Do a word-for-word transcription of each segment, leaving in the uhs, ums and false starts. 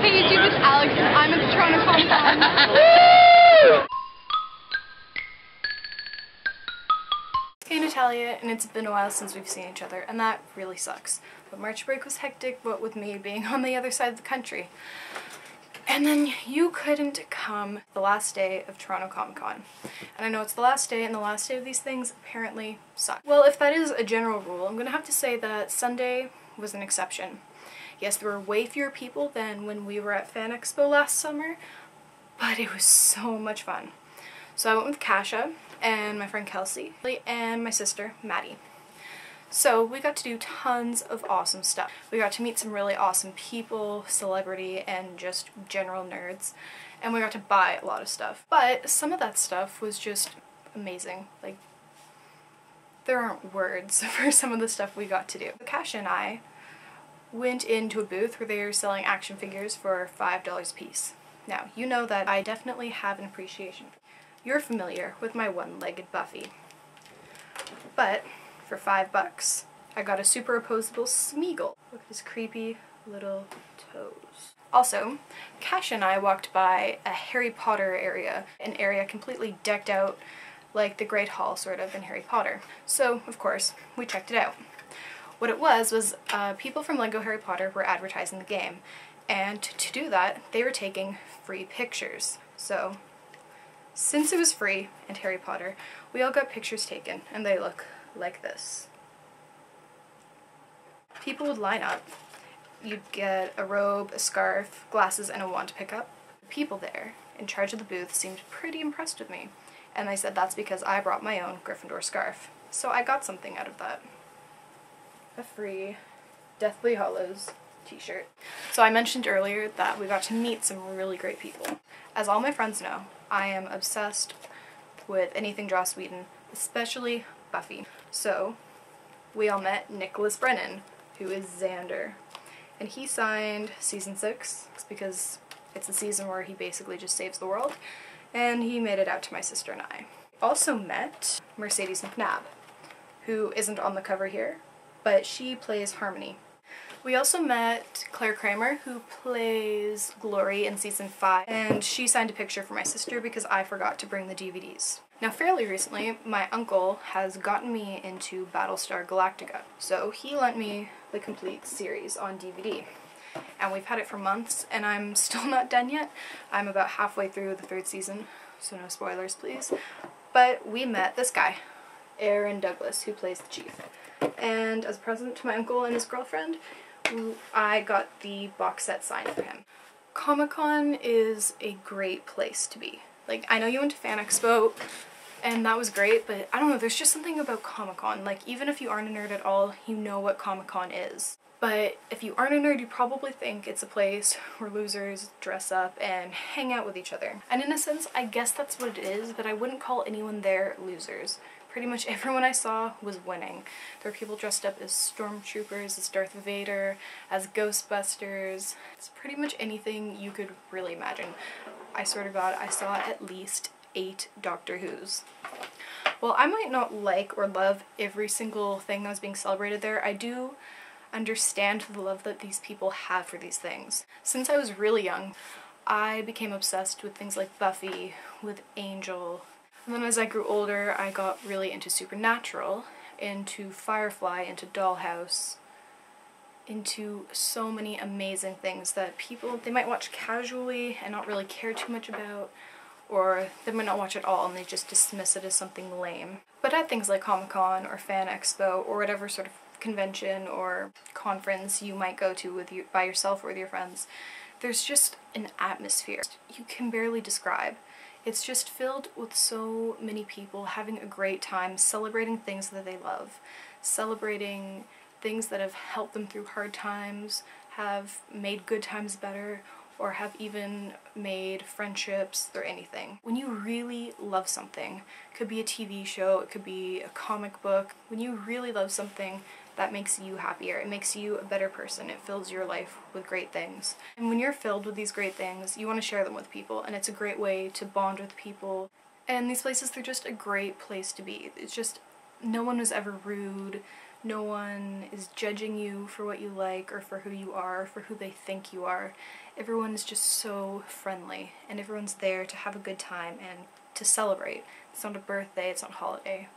Hey YouTube, it's Alex and I'm at the Toronto Comic-Con. Hey Natalia, and it's been a while since we've seen each other, and that really sucks. But March break was hectic, but with me being on the other side of the country. And then you couldn't come the last day of Toronto Comic-Con. And I know it's the last day, and the last day of these things apparently suck. Well, if that is a general rule, I'm gonna have to say that Sunday was an exception. Yes, there were way fewer people than when we were at Fan Expo last summer, but it was so much fun. So I went with Kasha and my friend Kelsey and my sister Maddie. So we got to do tons of awesome stuff. We got to meet some really awesome people, celebrity, and just general nerds, and we got to buy a lot of stuff. But some of that stuff was just amazing. Like, there aren't words for some of the stuff we got to do. Kasha and I went into a booth where they were selling action figures for five dollars a piece. Now, you know that I definitely have an appreciation. You're familiar with my one-legged Buffy. But for five bucks, I got a super opposable Smeagol. Look at his creepy little toes. Also, Kasha and I walked by a Harry Potter area, an area completely decked out like the Great Hall, sort of, in Harry Potter. So, of course, we checked it out. What it was was uh, people from LEGO Harry Potter were advertising the game, and to do that they were taking free pictures. So since it was free and Harry Potter, we all got pictures taken, and they look like this. People would line up. You'd get a robe, a scarf, glasses, and a wand to pick up. The people there in charge of the booth seemed pretty impressed with me, and they said that's because I brought my own Gryffindor scarf. So I got something out of that. A free Deathly Hallows t-shirt. So I mentioned earlier that we got to meet some really great people. As all my friends know, I am obsessed with anything Joss Whedon, especially Buffy. So we all met Nicholas Brennan, who is Xander, and he signed season six because it's the season where he basically just saves the world, and he made it out to my sister and I. Also met Mercedes McNab, who isn't on the cover here, but she plays Harmony. We also met Claire Kramer, who plays Glory in season five, and she signed a picture for my sister because I forgot to bring the D V Ds. Now, fairly recently, my uncle has gotten me into Battlestar Galactica, so he lent me the complete series on D V D, and we've had it for months, and I'm still not done yet. I'm about halfway through the third season, so no spoilers, please. But we met this guy, Aaron Douglas, who plays the Chief. And as a present to my uncle and his girlfriend, I got the box set signed for him. Comic-Con is a great place to be. Like, I know you went to Fan Expo, and that was great, but I don't know, there's just something about Comic-Con. Like, even if you aren't a nerd at all, you know what Comic-Con is. But if you aren't a nerd, you probably think it's a place where losers dress up and hang out with each other. And in a sense, I guess that's what it is, but I wouldn't call anyone there losers. Pretty much everyone I saw was winning. There were people dressed up as Stormtroopers, as Darth Vader, as Ghostbusters. It's pretty much anything you could really imagine. I swear to God, I saw at least eight Doctor Who's. While I might not like or love every single thing that was being celebrated there, I do understand the love that these people have for these things. Since I was really young, I became obsessed with things like Buffy, with Angel. And then as I grew older, I got really into Supernatural, into Firefly, into Dollhouse, into so many amazing things that people, they might watch casually and not really care too much about, or they might not watch at all and they just dismiss it as something lame. But at things like Comic-Con or Fan Expo or whatever sort of convention or conference you might go to with you, by yourself or with your friends, there's just an atmosphere you can barely describe. It's just filled with so many people having a great time, celebrating things that they love, celebrating things that have helped them through hard times, have made good times better, or have even made friendships or anything. When you really love something, it could be a T V show, it could be a comic book, when you really love something, that makes you happier. It makes you a better person. It fills your life with great things. And when you're filled with these great things, you want to share them with people, and it's a great way to bond with people. And these places, they're just a great place to be. It's just, no one was ever rude, No one is judging you for what you like or for who you are or for who they think you are. Everyone is just so friendly, and everyone's there to have a good time and to celebrate. It's not a birthday, it's not a holiday.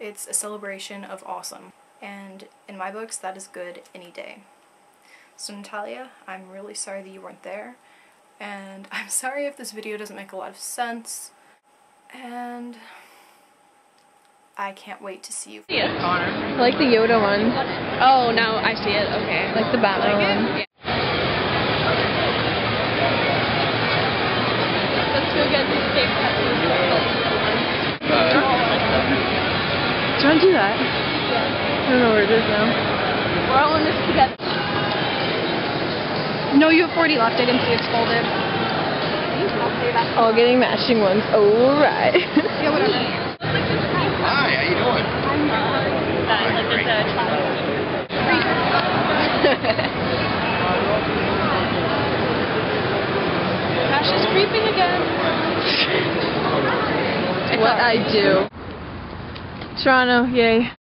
It's a celebration of awesome. And in my books, that is good any day. So Natalia, I'm really sorry that you weren't there, and I'm sorry if this video doesn't make a lot of sense, and I can't wait to see you. See it, Connor. I like the Yoda one. Oh, now I see it. Okay. Like the Batman one. Yeah. Let's go get these cake cuts. Do you want to do that? Yeah. I don't know where it is now. We're all in this together. No, you have forty left. I didn't see it's folded. All getting matching ones. Oh, right. Yeah, whatever. Hi, how you doing? I'm good. That is like great. It's a challenge. Kasha's creeping again. It's what I do. Toronto, yay.